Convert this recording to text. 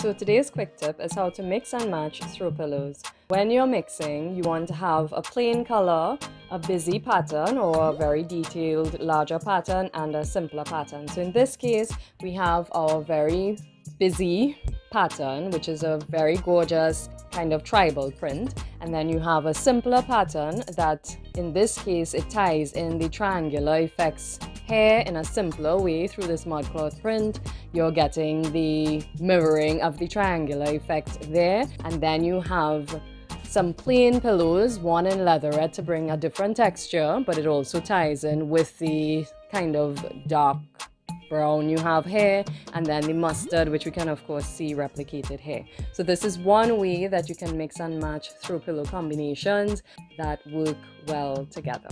So today's quick tip is how to mix and match throw pillows. When you're mixing, you want to have a plain color, a busy pattern or a very detailed larger pattern, and a simpler pattern. So in this case, we have our very busy pattern, which is a very gorgeous kind of tribal print, and then you have a simpler pattern that in this case it ties in the triangular effects hair in a simpler way through this mudcloth print. You're getting the mirroring of the triangular effect there, and then you have some plain pillows, one in leatherette to bring a different texture, but it also ties in with the kind of dark brown you have here, and then the mustard, which we can of course see replicated here. So this is one way that you can mix and match throw pillow combinations that work well together.